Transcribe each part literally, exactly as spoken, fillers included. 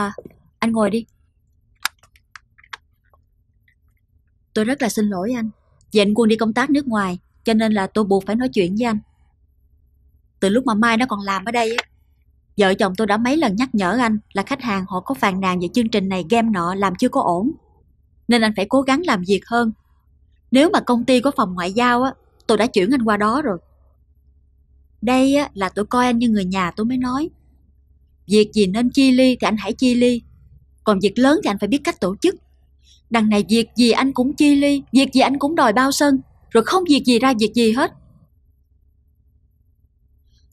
À, anh ngồi đi. Tôi rất là xin lỗi anh. Vì anh Quân đi công tác nước ngoài, cho nên là tôi buộc phải nói chuyện với anh. Từ lúc mà Mai nó còn làm ở đây á, vợ chồng tôi đã mấy lần nhắc nhở anh là khách hàng họ có phàn nàn về chương trình này game nọ làm chưa có ổn, nên anh phải cố gắng làm việc hơn. Nếu mà công ty có phòng ngoại giao á, tôi đã chuyển anh qua đó rồi. Đây á, là tôi coi anh như người nhà tôi mới nói. Việc gì nên chia ly thì anh hãy chia ly, còn việc lớn thì anh phải biết cách tổ chức. Đằng này việc gì anh cũng chia ly, việc gì anh cũng đòi bao sân, rồi không việc gì ra việc gì hết.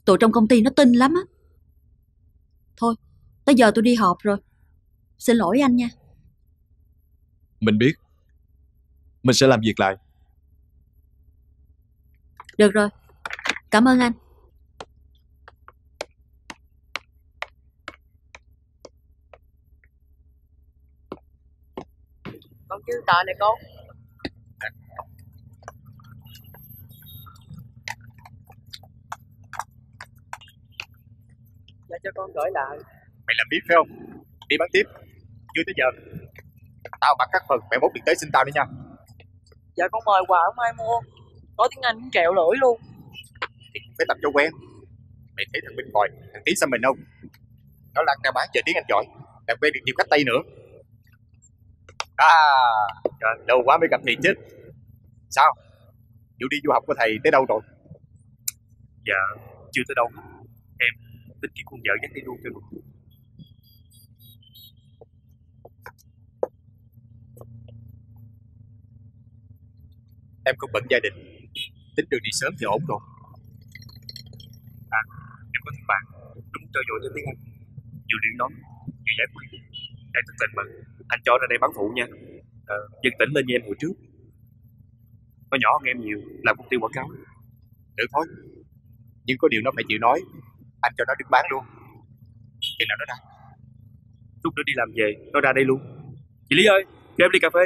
Tụi trong công ty nó tin lắm á. Thôi, tới giờ tôi đi họp rồi. Xin lỗi anh nha. Mình biết. Mình sẽ làm việc lại. Được rồi. Cảm ơn anh. Con chứ tờ này cô. Dạ cho con gửi lại. Mày làm biết phải không? Đi bán tiếp. Chưa tới giờ. Tao bắt các phần, mày mốt đừng tới xin tao nữa nha. Dạ con mời quà không ai mua. Có tiếng Anh cũng trẹo lưỡi luôn. Thì cũng phải tập cho quen. Mày thấy thằng Bình Còi, thằng Tí sao mình không? Nó lăn ra bán giờ tiếng Anh giỏi, làm quen được nhiều khách Tây nữa. À, trời, lâu quá mới gặp thầy chết. Sao? Vụ đi du học của thầy tới đâu rồi? Dạ, chưa tới đâu. Em tính kiếm con vợ dắt đi luôn cho được. Em cũng bận gia đình, tính đường đi sớm thì ổn rồi. À, em có thằng bạn, đúng trò dội cho tiếng Anh, vừa luyện nói, vừa giải quyết. Em thức tình mà, anh cho ra đây bán phụ nha. Ờ, dân tỉnh lên như em hồi trước. Nó nhỏ hơn em nhiều, làm công ty quảng cáo. Được thôi, nhưng có điều nó phải chịu nói, anh cho nó được bán luôn. Thì nào nó ra. Lúc nữa đi làm về, nó ra đây luôn. Chị Lý ơi, cho em ly cà phê.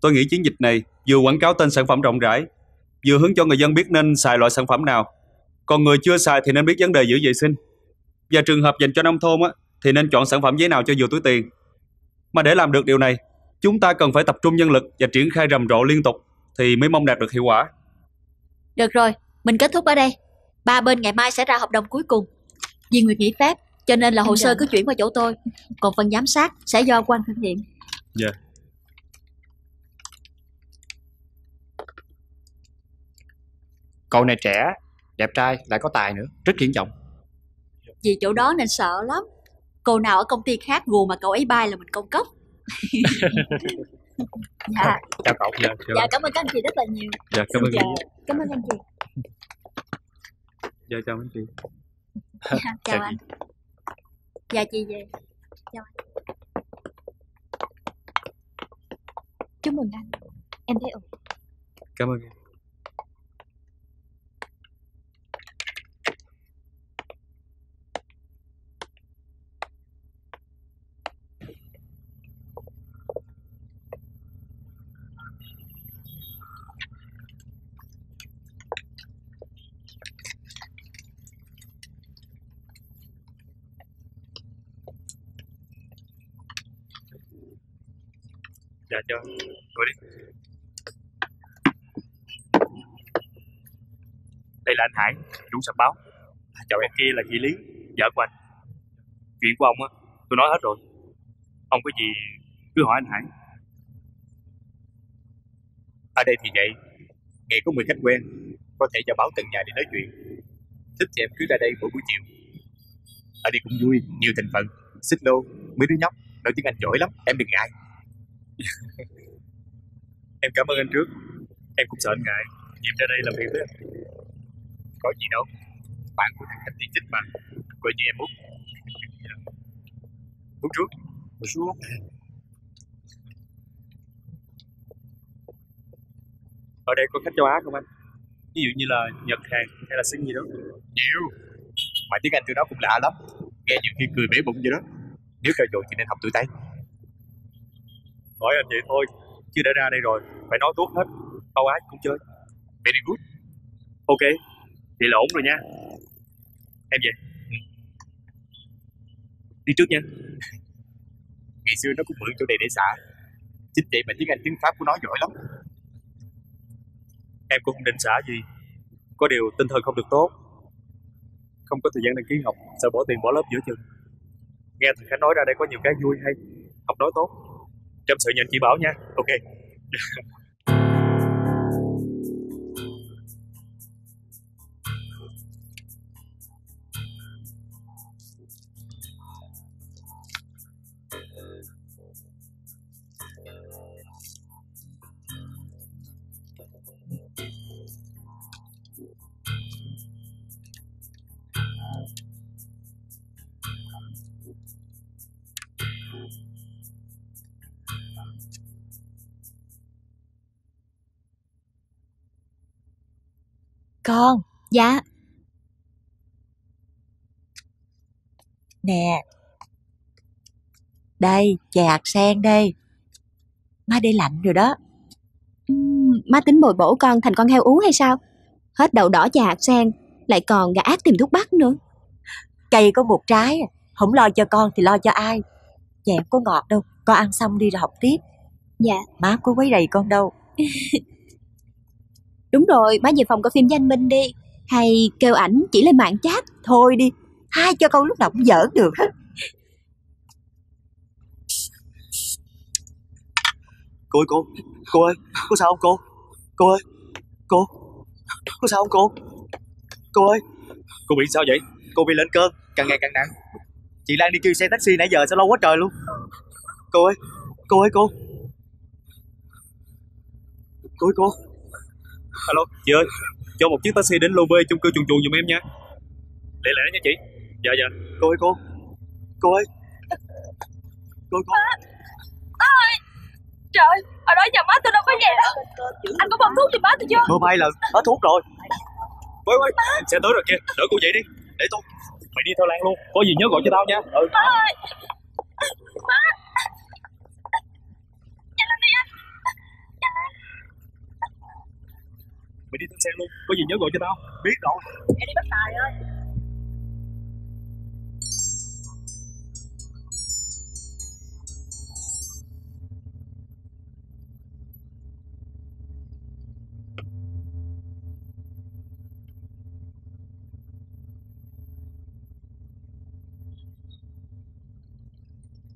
Tôi nghĩ chiến dịch này vừa quảng cáo tên sản phẩm rộng rãi, vừa hướng cho người dân biết nên xài loại sản phẩm nào. Còn người chưa xài thì nên biết vấn đề giữ vệ sinh. Và trường hợp dành cho nông thôn á, thì nên chọn sản phẩm giấy nào cho vừa túi tiền. Mà để làm được điều này, chúng ta cần phải tập trung nhân lực và triển khai rầm rộ liên tục thì mới mong đạt được hiệu quả. Được rồi, mình kết thúc ở đây. Ba bên ngày mai sẽ ra hợp đồng cuối cùng. Vì Nguyệt nghỉ phép, cho nên là hồ sơ cứ chuyển qua chỗ tôi. Còn phần giám sát sẽ do Quang thực hiện. Dạ. Yeah. Cậu này trẻ, đẹp trai, lại có tài nữa, rất triển vọng. Vì chỗ đó nên sợ lắm. Cô nào ở công ty khác gù mà cậu ấy bay là mình công cấp. Dạ. Chào cậu. Dạ, chào. Dạ, cảm ơn các anh chị rất là nhiều. Dạ, cảm ơn. Dạ, cảm ơn anh chị. Dạ, chào anh chị. Dạ, chào, chào anh. Chị. Dạ, chị về. Chào anh. Chúc mừng anh. Em thấy ổn. Cảm ơn em. Dạ cho, ngồi đi. Đây là anh Hải, chủ sạp báo. Chào em, kia là chị Lý, vợ của anh. Chuyện của ông á, tôi nói hết rồi. Ông có gì cứ hỏi anh Hải. Ở đây thì vậy, ngày có mười khách quen, có thể vào báo tận nhà để nói chuyện. Thích thì em cứ ra đây mỗi buổi chiều. Ở đây cũng vui, nhiều thành phần. Xích lô, mấy đứa nhóc, nói tiếng Anh giỏi lắm, em đừng ngại. Em cảm ơn anh trước. Em cũng sợ anh ngại. Dịp ra đây làm việc với anh. Có gì đâu. Bạn của thằng Khánh thì thích mà. Gọi như em Út. Út trước. Út trước. Ở đây có khách châu Á không anh? Ví dụ như là Nhật, Hàn hay là xứng gì đó. Nhiều. Mà tiếng Anh tụi nó cũng lạ lắm. Nghe nhiều khi cười bể bụng vậy đó. Nếu trò dội thì nên học tụi tay. Hỏi anh vậy thôi, chứ đã ra đây rồi, phải nói tốt hết, bao ai cũng chơi. Very good. Ok, vậy là ổn rồi nha. Em về. Đi trước nha. Ngày xưa nó cũng mượn chỗ này để xả. Chính vậy mà tiếng Anh tiếng Pháp của nó giỏi lắm. Em cũng không định xả gì. Có điều tinh thần không được tốt, không có thời gian đăng ký học, sợ bỏ tiền bỏ lớp giữa chừng. Nghe thằng Khánh nói ra đây có nhiều cái vui hay, học nói tốt. Trong sự nhận chỉ bảo nha. Ok. Con. Dạ. Nè. Đây, chè hạt sen đây. Má để lạnh rồi đó. Ừ, má tính bồi bổ con thành con heo uống hay sao? Hết đậu đỏ chè hạt sen, lại còn gà ác tìm thuốc bắc nữa. Cây có một trái, không lo cho con thì lo cho ai. Chè không có ngọt đâu, con ăn xong đi rồi học tiếp. Dạ. Má có quấy rầy con đâu. Đúng rồi, má về phòng coi phim với anh Minh đi. Hay kêu ảnh chỉ lên mạng chat. Thôi đi, hai cho con lúc nào cũng giỡn được hết. Cô ơi cô, cô ơi, có sao không cô? Cô ơi, cô, có sao không cô? Cô ơi, cô bị sao vậy? Cô bị lên cơn, càng ngày càng nặng. Chị Lan đi kêu xe taxi nãy giờ sao lâu quá trời luôn. Cô ơi, cô ơi cô. Cô ơi cô. Alo, chị ơi, cho một chiếc taxi đến lô B chung cư Chuồn Chuồn giùm em nha. Lẹ lẹ nha chị. Dạ dạ. Cô ơi cô. Cô ơi. Cô ơi cô. Má, má ơi. Trời, ở đó nhà má tôi đâu có về đâu. Anh có bơm thuốc cho má tôi chưa? Bơm hai lần, hết thuốc rồi. Quay quay, xe tới rồi kìa, đỡ cô dậy đi. Để tôi. Mày đi theo Lan luôn, có gì nhớ gọi cho tao nha. Ừ. Má ơi. Má. Nhanh lên đi anh. Nhanh lên. Mày đi theo xe luôn, có gì nhớ gọi cho tao. Biết rồi. Em đi bắt Tài ơi.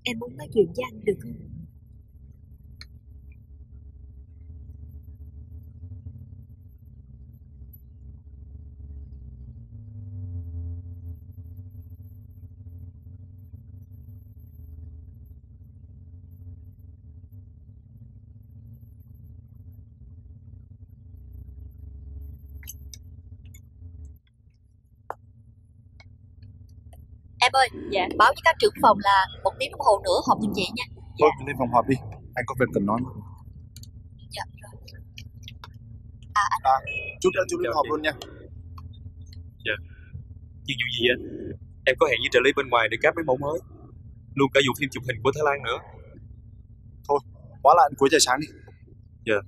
Em muốn nói chuyện với anh được không? Em ơi, dạ. Báo với các trưởng phòng là một tiếng đồng hồ nữa họp giùm chị nha. Thôi, dạ. Lên phòng họp đi, anh có việc cần nói. Dạ, rồi. À, anh... À, chú lên chú lên họp luôn nha. Dạ. Chuyện vụ gì vậy? Em có hẹn với trợ lý bên ngoài để cáp mấy mẫu mới. Luôn cả vụ phim chụp hình của Thái Lan nữa. Thôi, quá là anh cuối giờ sáng đi. Dạ.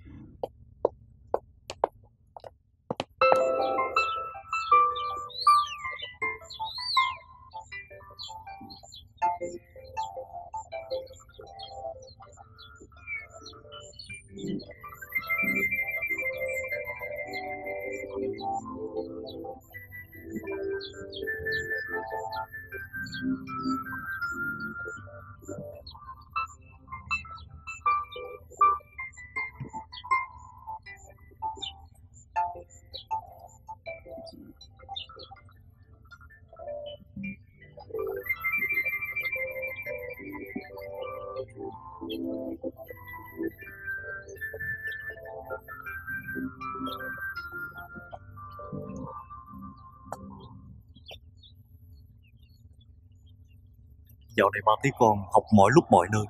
Dạo này ba tí con học mọi lúc mọi nơi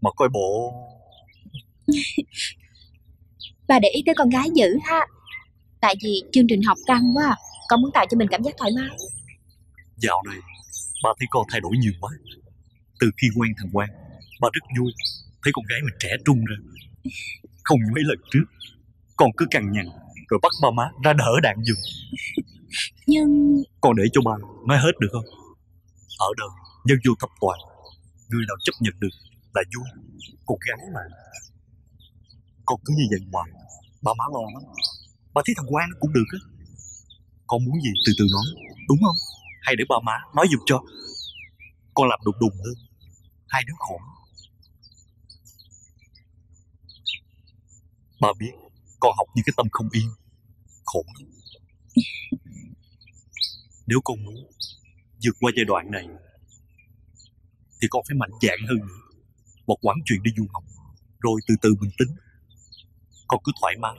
mà coi bộ. Bà để ý tới con gái dữ ha. Tại vì chương trình học căng quá à. Con muốn tạo cho mình cảm giác thoải mái. Dạo này ba thấy con thay đổi nhiều quá. Từ khi quen thằng Quang, ba rất vui. Thấy con gái mình trẻ trung ra. Không như mấy lần trước con cứ cằn nhằn rồi bắt ba má ra đỡ đạn giùm. Nhưng con để cho ba nói hết được không? Ở đời Nhân vô thập toàn, người nào chấp nhận được là vui. Con gái mà, con cứ như vậy hoài, ba má lo lắm. Ba thấy thằng Quang nó cũng được á. Con muốn gì từ từ nói, đúng không? Hay để ba má nói giùm cho. Con làm đùng đùng hơn, hai đứa khổ. Ba biết con học như cái tâm không yên, khổ lắm. Nếu con muốn vượt qua giai đoạn này thì con phải mạnh dạn hơn nữa. Một quãng chuyện đi du học, rồi từ từ mình tính. Con cứ thoải mái,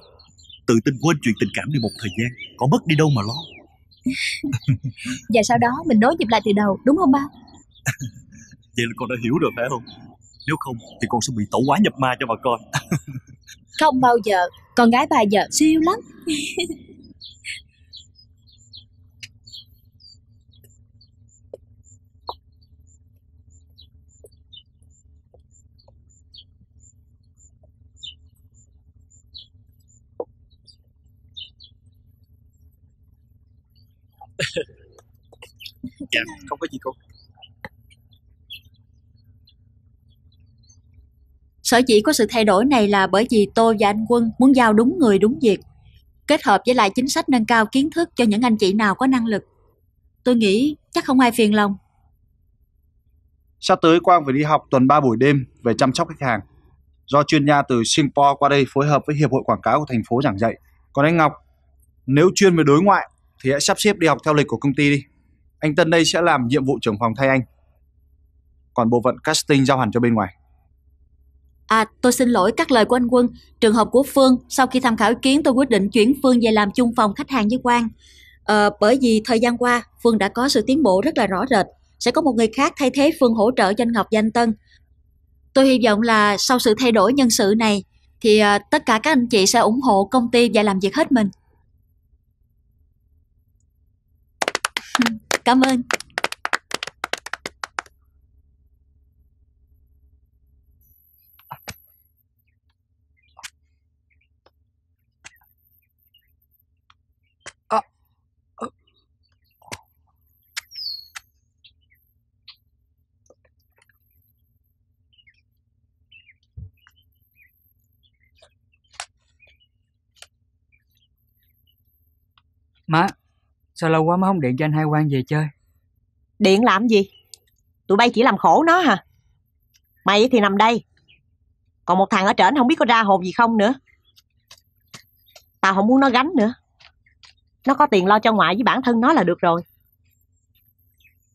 tự tin quên chuyện tình cảm đi một thời gian, con mất đi đâu mà lo. Và sau đó mình nối nhịp lại từ đầu, đúng không ba? Vậy là con đã hiểu rồi phải không? Nếu không thì con sẽ bị tẩu hóa nhập ma cho bà con. Không bao giờ, con gái bà giờ siêu lắm. Dạ, không có gì cô. Sở dĩ có sự thay đổi này là bởi vì tôi và anh Quân muốn giao đúng người đúng việc, kết hợp với lại chính sách nâng cao kiến thức cho những anh chị nào có năng lực. Tôi nghĩ chắc không ai phiền lòng. Sắp tới Quang phải đi học tuần ba buổi đêm về chăm sóc khách hàng, do chuyên gia từ Singapore qua đây phối hợp với Hiệp hội Quảng cáo của thành phố giảng dạy. Còn anh Ngọc, nếu chuyên về đối ngoại thì hãy sắp xếp đi học theo lịch của công ty đi. Anh Tân đây sẽ làm nhiệm vụ trưởng phòng thay anh. Còn bộ phận casting giao hẳn cho bên ngoài. À, tôi xin lỗi cắt lời của anh Quân. Trường hợp của Phương, sau khi tham khảo ý kiến, tôi quyết định chuyển Phương về làm chung phòng khách hàng với Quang. Ờ, bởi vì thời gian qua Phương đã có sự tiến bộ rất là rõ rệt. Sẽ có một người khác thay thế Phương hỗ trợ cho anh Ngọc và anh Tân. Tôi hy vọng là sau sự thay đổi nhân sự này thì à, tất cả các anh chị sẽ ủng hộ công ty và làm việc hết mình. Cảm ơn. Má, sao lâu quá má không điện cho anh Hai Quang về chơi? Điện làm gì? Tụi bay chỉ làm khổ nó hả? Mày thì nằm đây, còn một thằng ở trển không biết có ra hồn gì không nữa. Tao không muốn nó gánh nữa. Nó có tiền lo cho ngoại với bản thân nó là được rồi.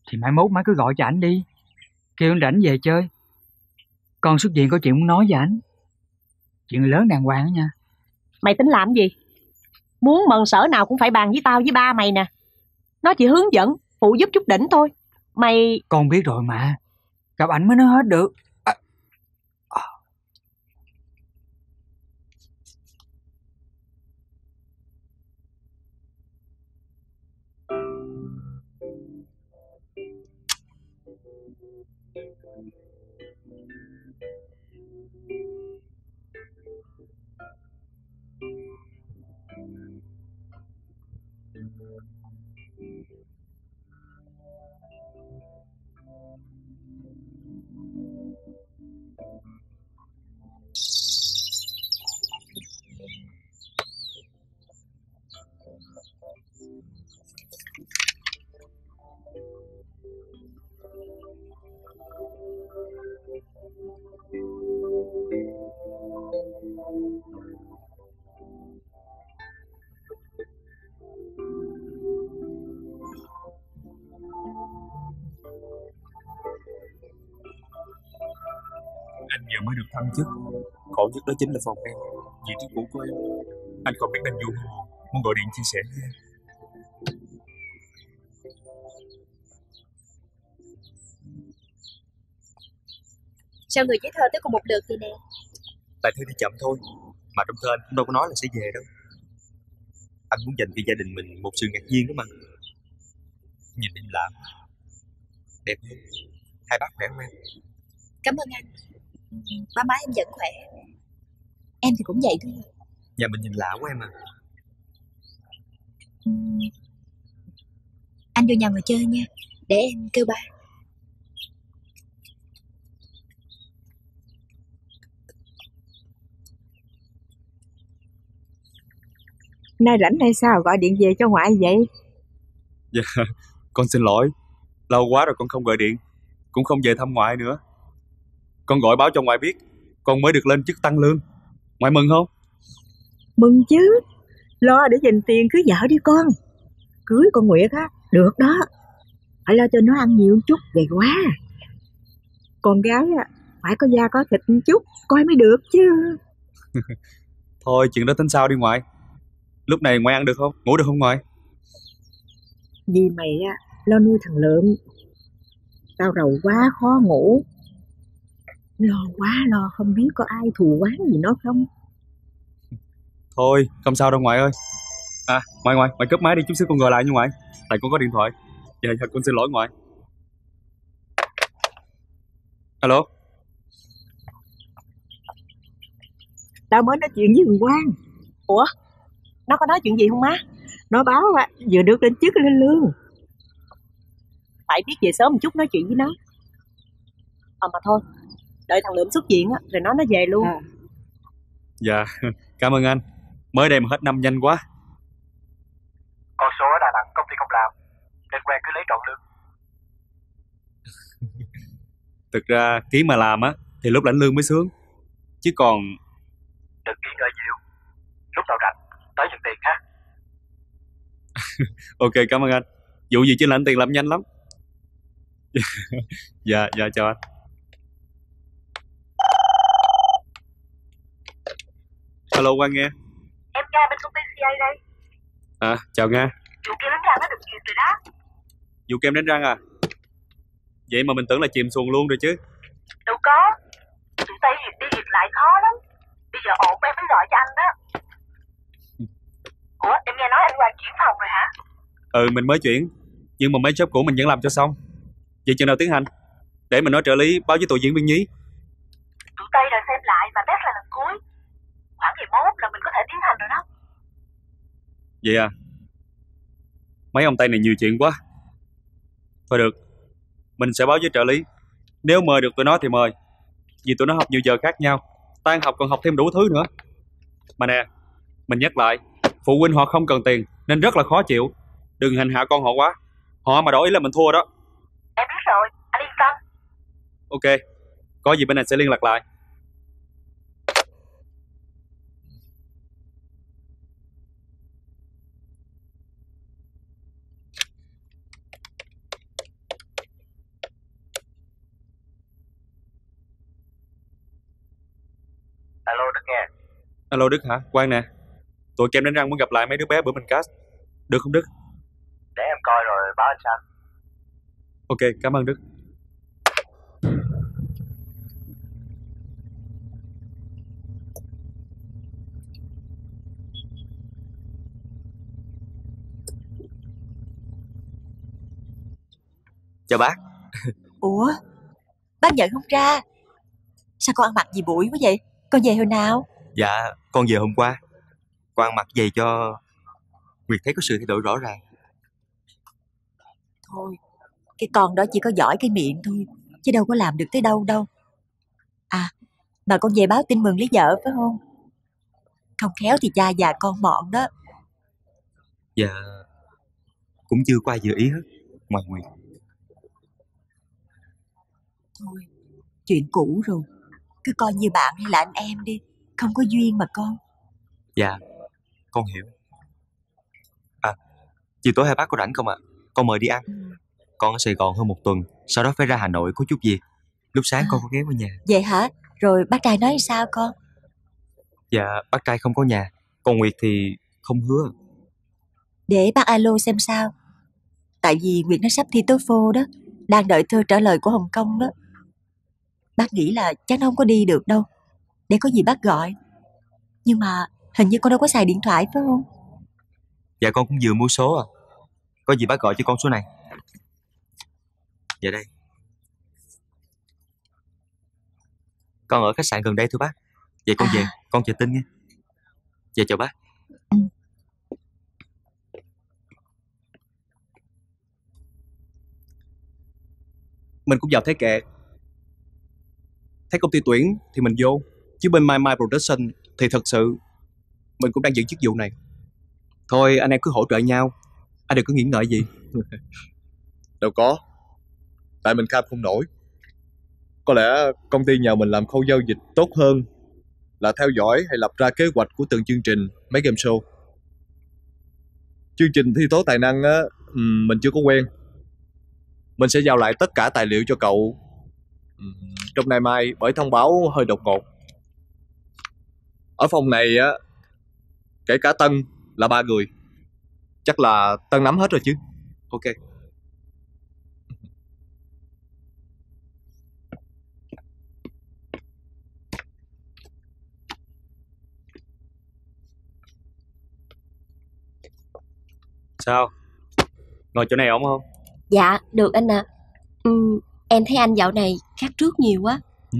Thì mai mốt má cứ gọi cho ảnh đi, kêu anh rảnh về chơi. Con xuất viện có chuyện muốn nói với ảnh, chuyện lớn đàng hoàng đó nha. Mày tính làm gì? Muốn mần sở nào cũng phải bàn với tao với ba mày nè. Nó chỉ hướng dẫn, phụ giúp chút đỉnh thôi. Mày... Con biết rồi mà, gặp ảnh mới nói hết được. À... À... Anh giờ mới được thăng chức, khổ nhất đó chính là phòng em, vị trí cũ của em. Anh còn biết anh vui không? Muốn gọi điện chia sẻ với em. Sao người với thơ tới cùng một lượt vậy nè? Tại thơ đi chậm thôi, mà trong thơ anh cũng đâu có nói là sẽ về đâu. Anh muốn dành cho gia đình mình một sự ngạc nhiên đó mà. Nhìn em làm đẹp hơn. Hai bác khỏe không em? Cảm ơn anh. Má má em vẫn khỏe. Em thì cũng vậy thôi. Nhà mình nhìn lạ quá em à. Ừ. Anh vô nhà ngồi chơi nha, để em kêu ba. nay rảnh hay sao gọi điện về cho ngoại vậy? Dạ, con xin lỗi. Lâu quá rồi con không gọi điện, cũng không về thăm ngoại nữa. Con gọi báo cho ngoại biết, con mới được lên chức tăng lương. Ngoại mừng không? Mừng chứ. Lo để dành tiền cưới vợ đi con. Cưới con Nguyệt á, được đó. Phải lo cho nó ăn nhiều chút, gầy quá. Con gái á, phải có da có thịt một chút, coi mới được chứ. Thôi chuyện đó tính sau đi ngoại. Lúc này ngoại ăn được không? Ngủ được không ngoại? Vì mày á, lo nuôi thằng Lượm. Tao rầu quá khó ngủ. Lo quá lo không biết có ai thù oán gì nó không. Thôi không sao đâu ngoại ơi. À ngoại ngoại, ngoại cúp máy đi chút xíu con gọi lại nha ngoại. Tại con có điện thoại. Dạ dạ con xin lỗi ngoại. Alo. Tao mới nói chuyện với thằng Quang. Ủa? Nó có nói chuyện gì không má? Nó báo à, vừa được lên chức lên lương. Phải biết về sớm một chút nói chuyện với nó. Ờ à, mà thôi, đợi thằng Lượm xuất viện á, rồi nó nó về luôn. À. Dạ, cảm ơn anh. Mới đây mà hết năm nhanh quá. Con số ở Đà Nẵng công ty không làm, nên Quang cứ lấy trọn lương. Thực ra ký mà làm á, thì lúc lãnh lương mới sướng. Chứ còn... Đừng nghĩ ngợi nhiều, lúc nào rảnh tới nhận tiền ha. Ok cảm ơn anh. Vụ gì chứ lãnh tiền làm nhanh lắm. Dạ dạ chào anh. Alo Quang nghe. Em Nga bên công ty xê i đây. À chào Nga. Vụ kem đánh răng nó được chìm rồi đó. Vụ kem đánh răng à? Vậy mà mình tưởng là chìm xuồng luôn rồi chứ. Đâu có. Tụi Tây việc đi việc lại khó lắm. Bây giờ ổn em mới gọi cho anh đó. Ủa em nghe nói anh Hoàng chuyển phòng rồi hả? Ừ mình mới chuyển. Nhưng mà mấy job cũ mình vẫn làm cho xong. Vậy chừng nào tiến hành? Để mình nói trợ lý báo với tụi diễn viên nhí. Tụi Tây rồi xem lại và test lại lần cuối. Khoảng ngày mốt là mình có thể tiến hành rồi đó. Vậy à? Mấy ông Tây này nhiều chuyện quá. Thôi được, mình sẽ báo với trợ lý. Nếu mời được tụi nó thì mời. Vì tụi nó học nhiều giờ khác nhau, tan học còn học thêm đủ thứ nữa. Mà nè, mình nhắc lại, phụ huynh họ không cần tiền nên rất là khó chịu. Đừng hành hạ con họ quá. Họ mà đổi ý là mình thua đó. Em biết rồi, anh yên tâm. Ok, có gì bên này sẽ liên lạc lại. Alo Đức nghe. Alo Đức hả? Quang nè. Tụi kem đánh răng muốn gặp lại mấy đứa bé bữa mình cast. Được không Đức? Để em coi rồi báo anh sao. Ok, cảm ơn Đức. Chào bác. Ủa? Bác nhận không ra. Sao con ăn mặc gì bụi quá vậy? Con về hồi nào? Dạ, con về hôm qua. Con ăn mặc về cho Nguyệt thấy có sự thay đổi rõ ràng. Thôi, cái con đó chỉ có giỏi cái miệng thôi, chứ đâu có làm được tới đâu đâu. À, mà con về báo tin mừng lấy vợ phải không? Không khéo thì cha già con mọn đó. Dạ, cũng chưa qua dự ý hết, ngoài Nguyệt. Thôi, chuyện cũ rồi. Cứ coi như bạn hay là anh em đi. Không có duyên mà con. Dạ con hiểu. À chiều tối hai bác có rảnh không ạ? À? Con mời đi ăn. Ừ. Con ở Sài Gòn hơn một tuần. Sau đó phải ra Hà Nội có chút việc. Lúc sáng à, con có ghé qua nhà. Vậy hả? Rồi bác trai nói sao con? Dạ bác trai không có nhà. Còn Nguyệt thì không hứa. Để bác alo xem sao. Tại vì Nguyệt nó sắp thi TOEFL đó. Đang đợi thư trả lời của Hồng Kông đó. Bác nghĩ là chắc nó không có đi được đâu. Để có gì bác gọi. Nhưng mà hình như con đâu có xài điện thoại phải không? Dạ con cũng vừa mua số à. Có gì bác gọi cho con số này. Dạ đây. Con ở khách sạn gần đây thôi bác. Vậy con à, về. Con chờ tin nha. Dạ chào bác. Ừ. Mình cũng vào thế kệ. Thấy công ty tuyển thì mình vô. Chứ bên My My Production thì thật sự mình cũng đang giữ chức vụ này. Thôi anh em cứ hỗ trợ nhau, anh đừng có nghĩ ngợi gì. Đâu có, tại mình kham không nổi. Có lẽ công ty nhà mình làm khâu giao dịch tốt hơn là theo dõi hay lập ra kế hoạch của từng chương trình, mấy game show. Chương trình thi tố tài năng á, mình chưa có quen. Mình sẽ giao lại tất cả tài liệu cho cậu trong nay mai, bởi thông báo hơi đột ngột. Ở phòng này á, kể cả Tân là ba người. Chắc là Tân nắm hết rồi chứ? Ok. Sao? Ngồi chỗ này ổn không? Dạ, được anh ạ. À. Ừ, em thấy anh dạo này khác trước nhiều quá. Ừ?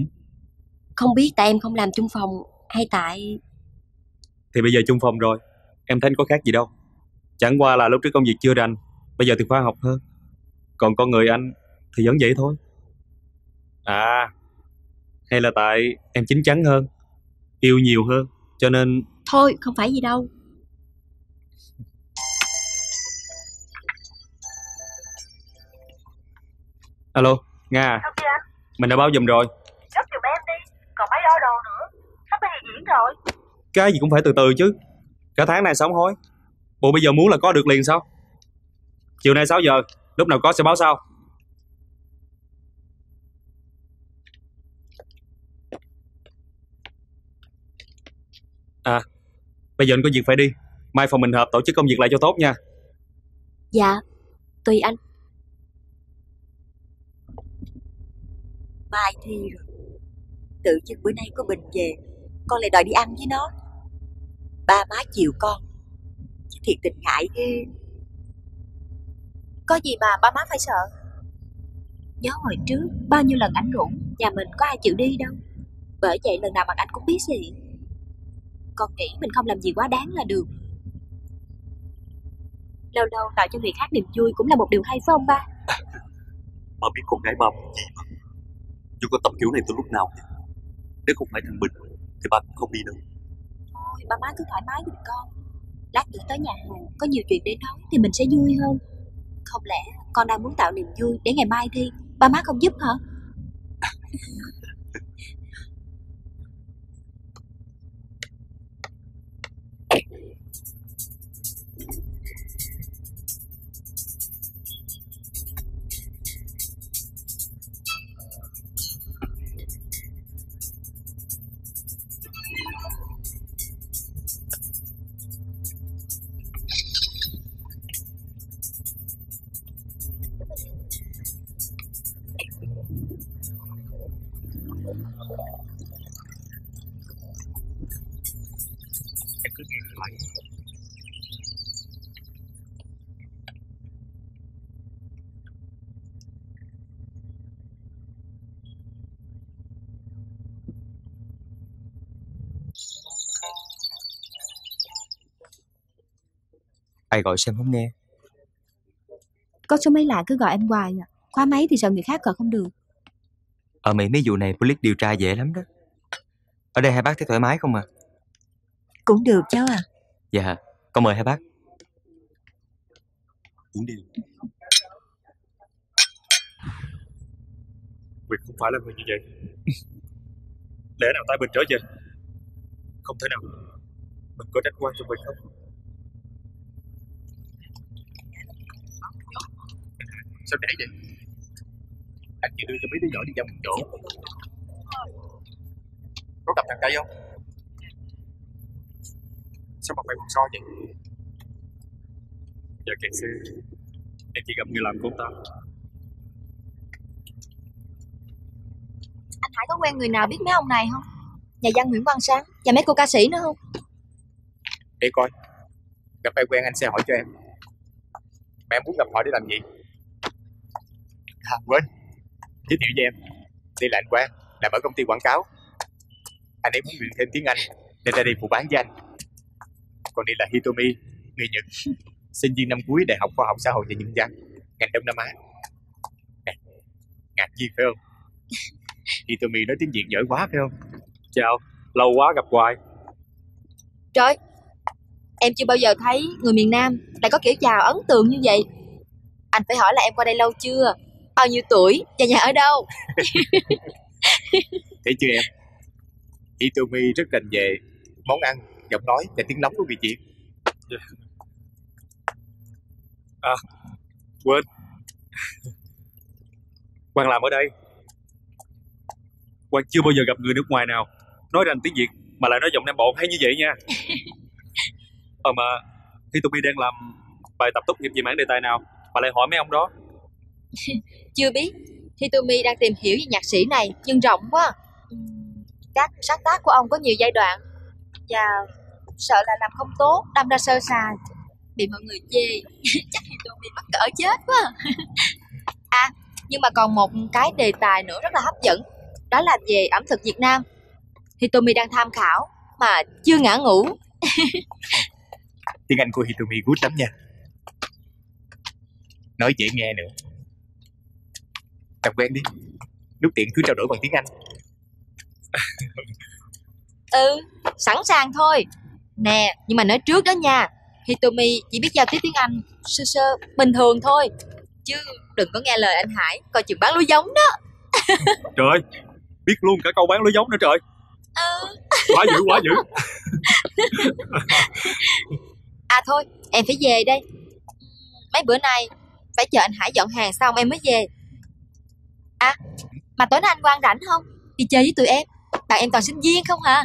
Không biết tại em không làm chung phòng hay tại... Thì bây giờ chung phòng rồi, em thấy anh có khác gì đâu. Chẳng qua là lúc trước công việc chưa rành, bây giờ thì khoa học hơn. Còn con người anh thì vẫn vậy thôi. À, hay là tại em chín chắn hơn, yêu nhiều hơn, cho nên... Thôi, không phải gì đâu. Alo, Nga. Sao vậy anh? Mình đã báo giùm rồi. Gấp giùm em đi, còn mấy order nữa, sắp phải diễn rồi. Cái gì cũng phải từ từ chứ, cả tháng này sống hối. Bộ bây giờ muốn là có được liền sao? Chiều nay sáu giờ, lúc nào có sẽ báo sau. À, bây giờ anh có việc phải đi. Mai phòng mình họp tổ chức công việc lại cho tốt nha. Dạ, tùy anh. Mai thi rồi, tự dưng bữa nay có Bình về, con lại đòi đi ăn với nó. Ba má chiều con, chứ thiệt tình ngại ghê. Có gì mà ba má phải sợ. Nhớ hồi trước, bao nhiêu lần ảnh rủ, nhà mình có ai chịu đi đâu. Bởi vậy lần nào mặt anh cũng biết gì. Con nghĩ mình không làm gì quá đáng là được. Lâu lâu tạo cho người khác niềm vui cũng là một điều hay phải không ba? Ba biết con gái ba gì mà. Dù có tập kiểu này từ lúc nào vậy? Nếu không phải thằng Bình thì ba cũng không đi đâu. Thôi ba má cứ thoải mái giùm con. Lát nữa tới nhà hàng có nhiều chuyện để nói thì mình sẽ vui hơn. Không lẽ con đang muốn tạo niềm vui để ngày mai thi ba má không giúp hả? Ai gọi xem không nghe. Có số máy lạ cứ gọi em hoài à. Khóa máy thì sợ người khác gọi không được. Ở Mỹ mấy vụ này police điều tra dễ lắm đó. Ở đây hai bác thấy thoải mái không à? Cũng được cháu à. Dạ, con mời hai bác. Uống đi. Mình không phải là người như vậy. Lẽ nào tay mình trở về? Không thể nào. Mình có trách quan cho mình không? Sao để vậy? Anh chỉ đưa cho mấy đứa nhỏ đi vào một chỗ. Có gặp thằng Tây không? Sao mặt mày còn so vậy? Dạ kẹt xe, em chỉ gặp người làm của ta. Anh Hải có quen người nào biết mấy ông này không? Nhà văn Nguyễn Văn Sáng và mấy cô ca sĩ nữa không? Để coi, gặp ai quen anh sẽ hỏi cho em. Mẹ em muốn gặp họ để làm gì? À, quên, giới thiệu với em. Đây là anh Quang, làm ở công ty quảng cáo. Anh ấy muốn luyện thêm tiếng Anh nên ra đây phụ bán với anh. Còn đây là Hitomi, người Nhật, sinh viên năm cuối Đại học Khoa học Xã hội và Nhân văn, ngành Đông Nam Á. Nè, ngạc nhiên phải không? Hitomi nói tiếng Việt giỏi quá phải không? Chào, lâu quá gặp hoài. Trời, Em chưa bao giờ thấy người miền Nam lại có kiểu chào ấn tượng như vậy. Anh phải hỏi là em qua đây lâu chưa, bao nhiêu tuổi và nhà ở đâu. Thấy chưa em, Itomi rất rành về món ăn, giọng nói và tiếng nóng của vị chị. À, quên, Quang làm ở đây. Quang chưa bao giờ gặp người nước ngoài nào nói rành tiếng Việt mà lại nói giọng Nam Bộ hay như vậy nha. Ờ mà Itomi đang làm bài tập tốt nghiệp về mảng đề tài nào mà lại hỏi mấy ông đó? Chưa biết. Itomi đang tìm hiểu về nhạc sĩ này nhưng rộng quá. Các sáng tác của ông có nhiều giai đoạn và sợ là làm không tốt, đâm ra sơ sài bị mọi người chê. Chắc Itomi mắc cỡ chết quá. À, nhưng mà còn một cái đề tài nữa rất là hấp dẫn, đó là về ẩm thực Việt Nam. Itomi đang tham khảo mà chưa ngã ngủ. Tiếng Anh của Itomi good lắm nha, nói dễ nghe nữa. Làm quen đi, lúc tiện cứ trao đổi bằng tiếng Anh. Ừ, sẵn sàng thôi. Nè, nhưng mà nói trước đó nha, Itomi chỉ biết giao tiếp tiếng Anh sơ sơ bình thường thôi, chứ đừng có nghe lời anh Hải, coi chừng bán lúa giống đó. Trời ơi, biết luôn cả câu bán lúa giống nữa trời. Ừ. Quá dữ, quá dữ. À thôi, em phải về đây. Mấy bữa nay phải chờ anh Hải dọn hàng xong em mới về. À, mà tối nay anh Quang rảnh không? Đi chơi với tụi em, bạn em toàn sinh viên không hả?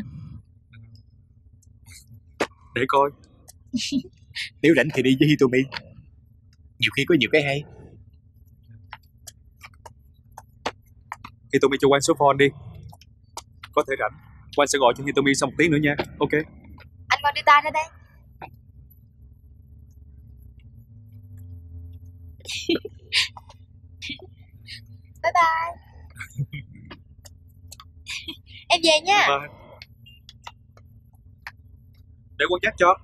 Để coi. Nếu rảnh thì đi với Itomi, nhiều khi có nhiều cái hay. Itomi cho Quang số phone đi, có thể rảnh Quang sẽ gọi cho Itomi xong một tiếng nữa nha. Ok. Anh Quang đưa tay ra đây. Bye bye. Em về nha. Bye. Để Quang dắt cho.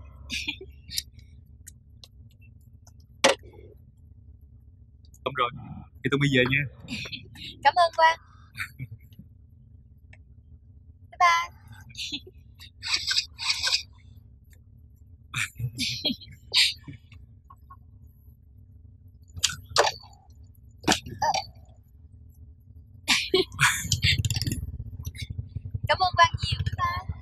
Đúng rồi, thì tôi mới về nha. Cảm ơn Quang. Bye bye. Cảm ơn Quang nhiều, bye bye.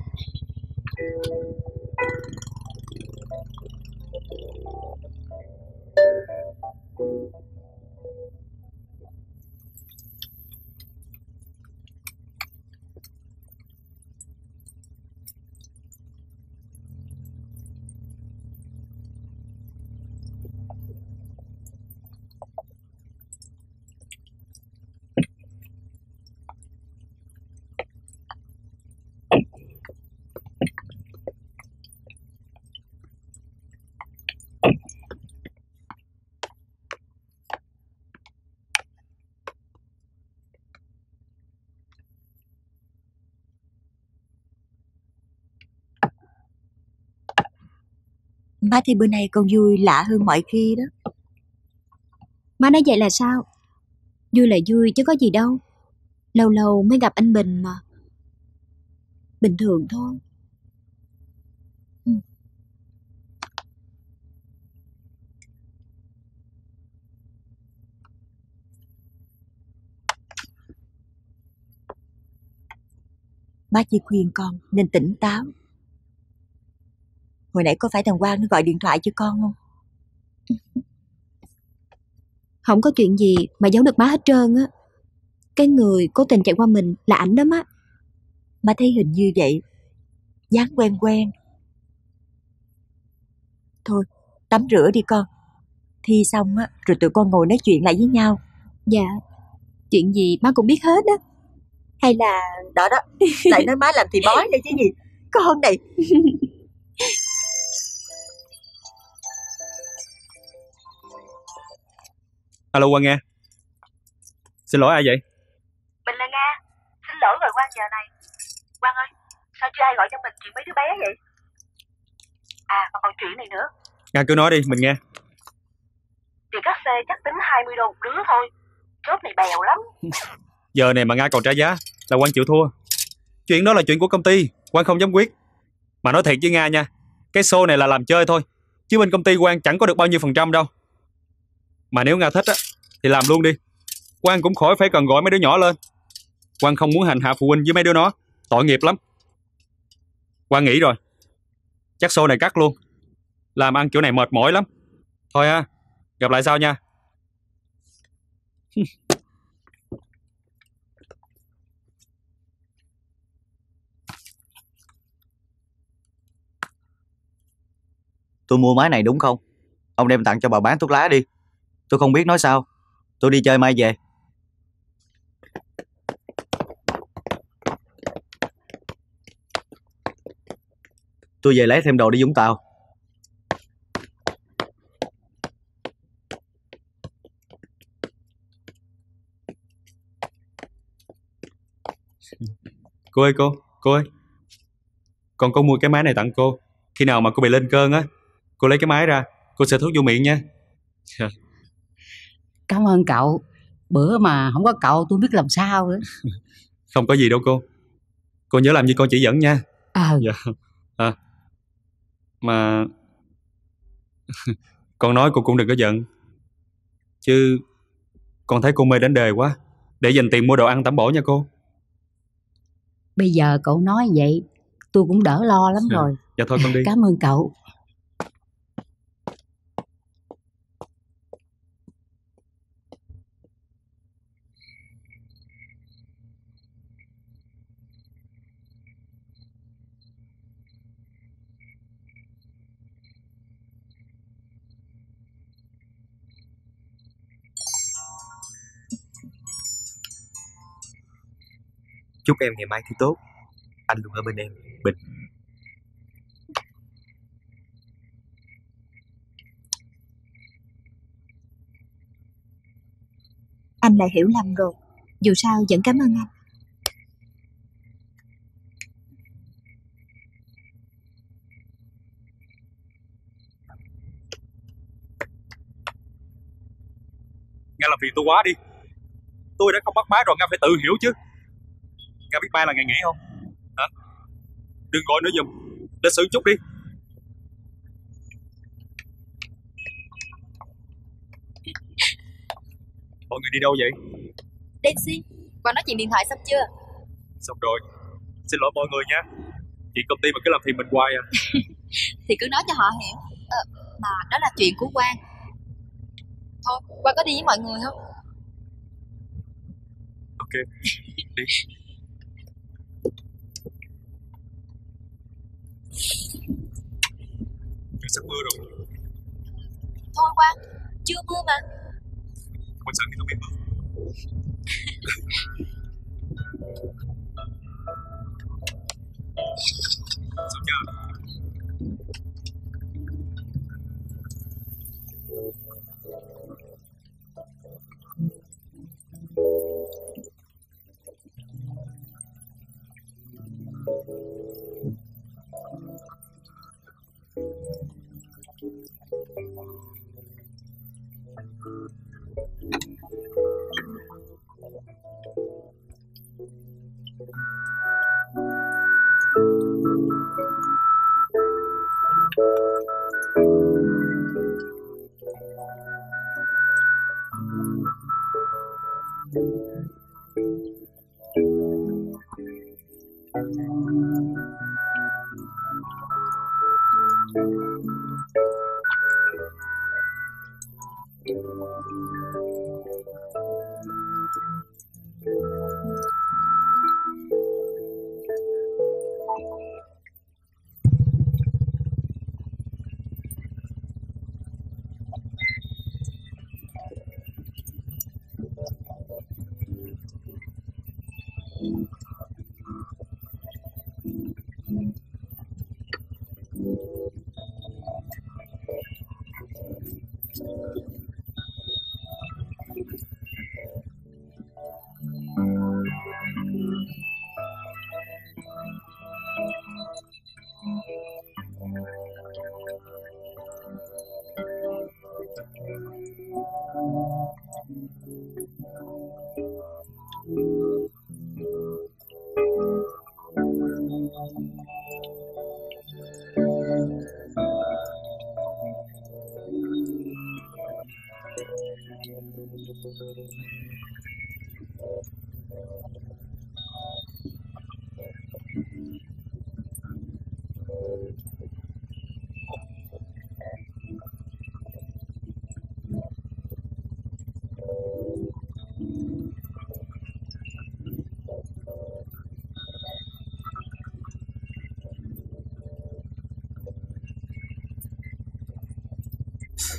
Má thấy bữa nay con vui lạ hơn mọi khi đó. Má nói vậy là sao? Vui là vui chứ có gì đâu. Lâu lâu mới gặp anh Bình mà. Bình thường thôi. Ừ. Má chỉ khuyên con nên tỉnh táo. Hồi nãy có phải thằng Quang nó gọi điện thoại cho con không? Không có chuyện gì mà giấu được má hết trơn á. Cái người cố tình chạy qua mình là ảnh đó má. Má thấy hình như vậy, dáng quen quen. Thôi tắm rửa đi con, thi xong á rồi tụi con ngồi nói chuyện lại với nhau. Dạ, chuyện gì má cũng biết hết á. Hay là đó đó, lại nói má làm thì bói đây chứ gì. Con này. Alo Quang nghe. Xin lỗi ai vậy? Mình là Nga. Xin lỗi rồi Quang giờ này. Quang ơi, sao chưa ai gọi cho mình chuyện mấy đứa bé vậy? À mà còn chuyện này nữa. Nga cứ nói đi, mình nghe. Tiền cắt xê chắc tính hai mươi đô một đứa thôi. Chốt này bèo lắm. Giờ này mà Nga còn trả giá là Quang chịu thua. Chuyện đó là chuyện của công ty, Quang không dám quyết. Mà nói thiệt với Nga nha, Cái show này là làm chơi thôi, chứ bên công ty Quang chẳng có được bao nhiêu phần trăm đâu. Mà nếu Nga thích á, thì làm luôn đi. Quang cũng khỏi phải cần gọi mấy đứa nhỏ lên. Quang không muốn hành hạ phụ huynh với mấy đứa nó, tội nghiệp lắm. Quang nghĩ rồi, chắc show này cắt luôn. Làm ăn kiểu này mệt mỏi lắm. Thôi ha, gặp lại sau nha. Tôi mua máy này đúng không? Ông đem tặng cho bà bán thuốc lá đi. Tôi không biết nói sao. Tôi đi chơi mai về. Tôi về lấy thêm đồ đi Vũng Tàu. Cô ơi cô, cô ơi. Còn cô mua cái máy này tặng cô. Khi nào mà cô bị lên cơn á, cô lấy cái máy ra, cô sẽ thuốc vô miệng nha. Cảm ơn cậu. Bữa mà không có cậu tôi biết làm sao nữa. Không có gì đâu cô. Cô nhớ làm như con chỉ dẫn nha. À. Dạ. À. Mà con nói cô cũng đừng có giận. Chứ con thấy cô mê đánh đề quá. Để dành tiền mua đồ ăn tẩm bổ nha cô. Bây giờ cậu nói vậy tôi cũng đỡ lo lắm rồi. Dạ, dạ thôi con đi. Cảm ơn cậu. Chúc em ngày mai thi tốt. Anh luôn ở bên em, Bình. Anh lại hiểu lầm rồi. Dù sao vẫn cảm ơn anh. Nga làm phiền tôi quá đi. Tôi đã không bắt máy rồi, Nga phải tự hiểu chứ. Nga biết mai là ngày nghỉ không? Hả? Đừng gọi nữa giùm. Để xử chút đi. Mọi người đi đâu vậy? Daisy, con nói chuyện điện thoại xong chưa? Xong rồi. Xin lỗi mọi người nha. Chuyện công ty mà cứ làm phiền mình hoài à. Thì cứ nói cho họ hiểu. Ờ, mà đó là chuyện của Quang. Thôi, Quang có đi với mọi người không? Ok, đi. Sắp mưa rồi. Thôi Quang, chưa mưa mà. Còn sao thì không biết mưa. Sao chưa?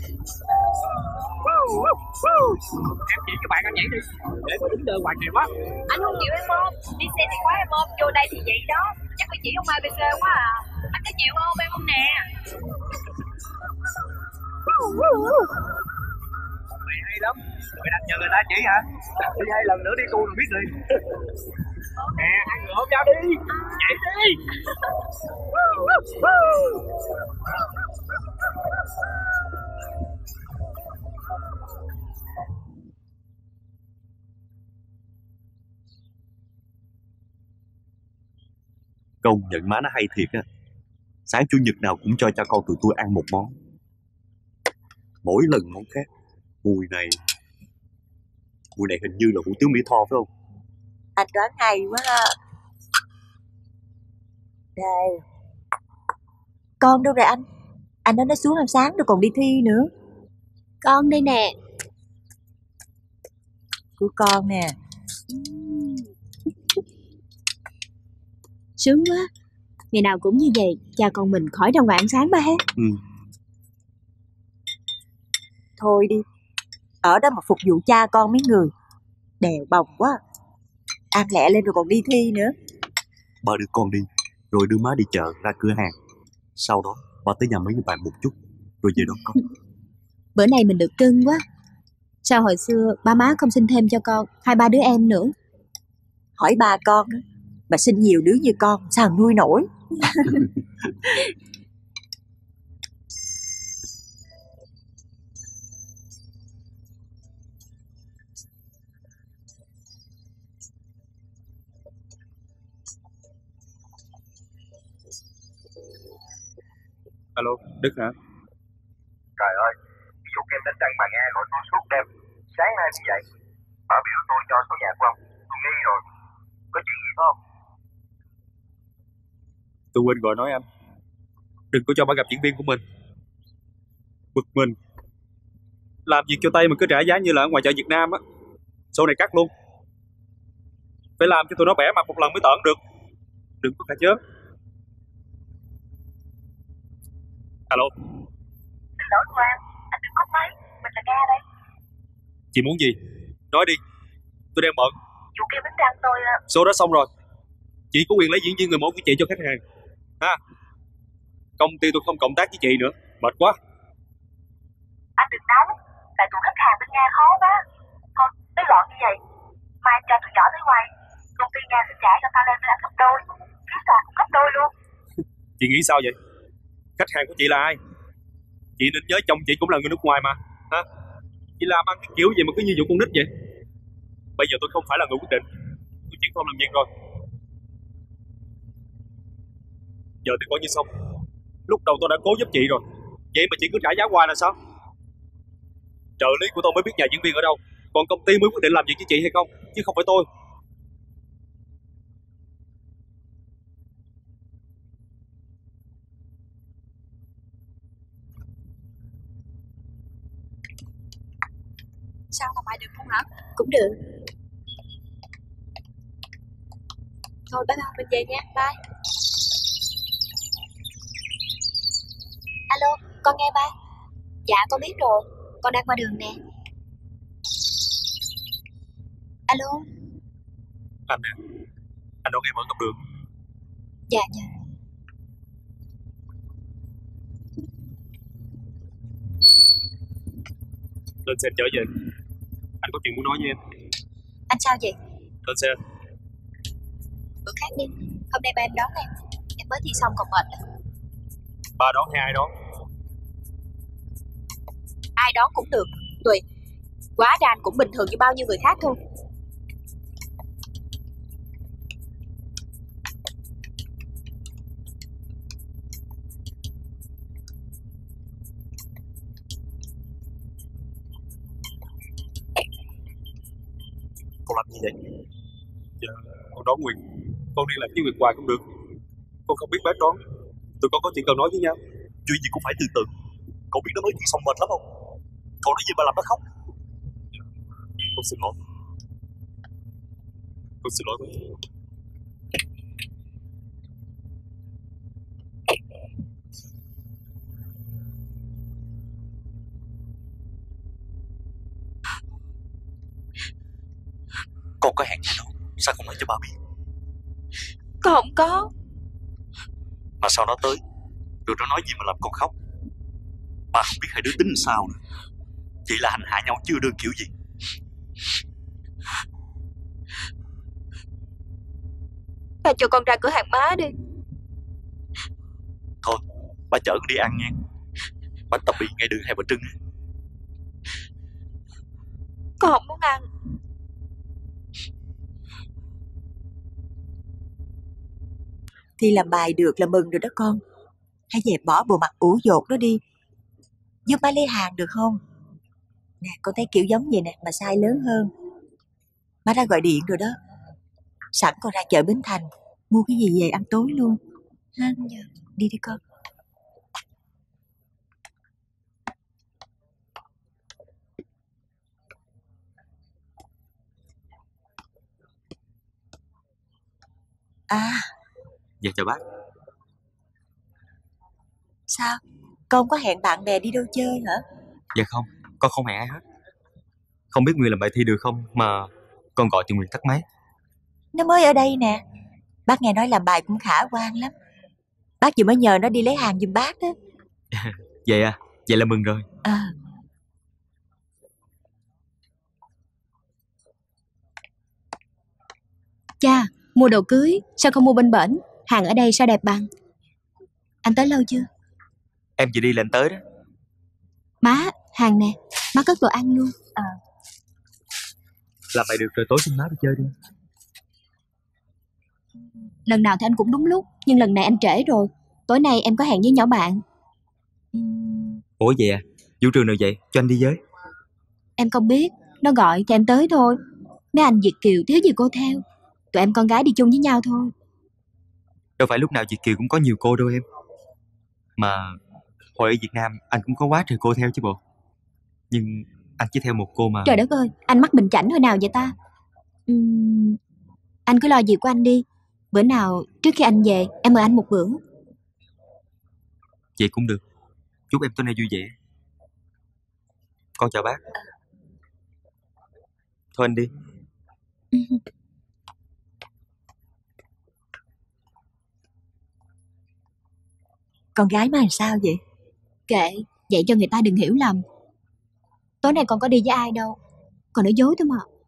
Em chị các bạn anh nhảy đi, để tôi đứng đợi hoài kìa quá. Anh không chịu em ôm, đi xe thì quá em ôm, vô đây thì vậy đó. Chắc là chị không a bê xê quá à. Anh có chịu ôm em không nè? Mày hay lắm, mày đặt nhờ người ta chỉ hả? Đi hai lần nữa đi cô rồi biết đi. Nè, hai người ôm nhau đi, nhảy đi. Công nhận má nó hay thiệt á. Sáng chủ nhật nào cũng cho cha con tụi tôi ăn một món, mỗi lần món khác. Mùi này Mùi này hình như là hủ tiếu Mỹ Tho phải không? Anh đoán hay quá ha. Đây, con đâu rồi anh? Anh nói nó xuống làm sáng rồi còn đi thi nữa. Con đây nè. Của con nè. Sướng quá, ngày nào cũng như vậy, cha con mình khỏi ra ngoài ăn sáng ba hết. Ừ. Thôi đi, ở đó mà phục vụ cha con mấy người, đèo bồng quá. Ăn lẹ lên rồi còn đi thi nữa. Ba đưa con đi, rồi đưa má đi chợ ra cửa hàng. Sau đó, ba tới nhà mấy người bạn một chút, rồi về đó con. Bữa nay mình được cưng quá. Sao hồi xưa ba má không xin thêm cho con hai ba đứa em nữa? Hỏi ba con đó. Bà sinh nhiều đứa như con, sao nuôi nổi. Alo, Đức hả? Trời ơi, vụ em đánh đàn bà nghe gọi tôi suốt đêm. Sáng nay cũng vậy. Bà biểu tôi cho số nhà của ông, tôi nghi rồi. Có chuyện gì không? Tôi quên gọi nói anh. Đừng có cho bà gặp diễn viên của mình. Bực mình. Làm việc cho tay mình cứ trả giá như là ở ngoài chợ Việt Nam á. Số này cắt luôn. Phải làm cho tụi nó bẻ mặt một lần mới tợn được. Đừng có cả chớp. Alo. Lỗi của anh, anh đừng có máy. Mình là Nga đây. Chị muốn gì? Nói đi. Tôi đang bận. Chú kia bánh răng tôi à. Số đó xong rồi. Chị có quyền lấy diễn viên người mẫu của chị cho khách hàng. Ha. Công ty tôi không cộng tác với chị nữa. Mệt quá. Anh đừng nóng. Tại tụi khách hàng bên Nga khó quá. Con tới loạn như vậy. Mai cho tụi nhỏ tới ngoài. Công ty Nga sẽ trả cho tao lên với anh gấp đôi. Phí sạc cũng gấp đôi luôn. Chị nghĩ sao vậy? Khách hàng của chị là ai? Chị nên nhớ chồng chị cũng là người nước ngoài mà. Ha? Chị làm ăn cái kiểu gì mà cứ như vụ con nít vậy? Bây giờ tôi không phải là người quyết định. Tôi chuyển phong làm việc rồi. Giờ thì coi như xong. Lúc đầu tôi đã cố giúp chị rồi, vậy mà chị cứ trả giá hoài là sao? Trợ lý của tôi mới biết nhà diễn viên ở đâu, còn công ty mới quyết định làm việc với chị hay không, chứ không phải tôi. Sao không phải được không hả? Cũng được. Thôi bye bye, mình về nha, bye. Alo, con nghe ba. Dạ, con biết rồi. Con đang qua đường nè. Alo. Anh nè. Anh đón em ở góc đường. Dạ, dạ. Lên xe trở về. Anh có chuyện muốn nói với em. Anh sao vậy? Lên xe. Bữa khác đi. Hôm nay ba em đón em. Em mới thi xong còn mệt đó. Ba đón hay ai đón? Ai đón cũng được, tùy. Quá ra anh cũng bình thường như bao nhiêu người khác thôi. Con làm gì vậy? Dạ, con đón Nguyệt. Con đi làm với Nguyệt hoài cũng được. Con không biết bác đón. Tụi con có chuyện cần nói với nhau. Chuyện gì cũng phải từ từ. Cậu biết nó nói chuyện xong mệt lắm không? Cậu nói gì mà làm nó khóc. Con xin lỗi. Con xin lỗi. có hẹn với nó, sao không nói cho ba biết? Con không có. Mà sau đó tới, tụi nó nói gì mà làm con khóc? Ba không biết hai đứa tính sao nữa. Chỉ là hành hạ nhau chứ đơn kiểu gì. Ba cho con ra cửa hàng má đi. Thôi, ba chở con đi ăn nha. Bánh tập bị ngay đường Hai Bà Trưng. Con không muốn ăn. Thi làm bài được là mừng rồi đó con. Hãy dẹp bỏ bộ mặt ủ dột đó đi. Giúp ba lấy hàng được không? Nè, con thấy kiểu giống vậy nè mà sai lớn hơn. Má đã gọi điện rồi đó. Sẵn con ra chợ Bến Thành mua cái gì về ăn tối luôn ha. Đi đi con. À, dạ chào bác. Sao? Con có hẹn bạn bè đi đâu chơi hả? Dạ không, con không hẹn ai hết. Không biết Nguyệt làm bài thi được không mà con gọi thì Nguyệt tắt máy. Nó mới ở đây nè. Bác nghe nói làm bài cũng khả quan lắm. Bác vừa mới nhờ nó đi lấy hàng giùm bác đó. Vậy à, vậy là mừng rồi. À. Cha, mua đồ cưới sao không mua bên bển? Hàng ở đây sao đẹp bằng? Anh tới lâu chưa? Em vừa đi là anh tới đó. Má, hàng nè. Má cất đồ ăn luôn. À. Làm vậy được rồi, tối xin má đi chơi đi. Lần nào thì anh cũng đúng lúc, nhưng lần này anh trễ rồi. Tối nay em có hẹn với nhỏ bạn. Ủa vậy à? Vũ trường nào vậy? Cho anh đi với. Em không biết. Nó gọi thì em tới thôi. Mấy anh Việt Kiều thiếu gì cô theo. Tụi em con gái đi chung với nhau thôi. Đâu phải lúc nào Việt Kiều cũng có nhiều cô đâu em. Mà hồi ở Việt Nam anh cũng có quá trời cô theo chứ bộ. Nhưng anh chỉ theo một cô mà. Trời đất ơi, anh mắc Bình Chảnh hồi nào vậy ta? uhm, Anh cứ lo việc của anh đi. Bữa nào trước khi anh về em mời anh một bữa. Vậy cũng được. Chúc em tối nay vui vẻ. Con chào bác. Thôi anh đi. Con gái má làm sao vậy? Kệ, vậy cho người ta đừng hiểu lầm. Tối nay con có đi với ai đâu. Còn nói dối thôi mà.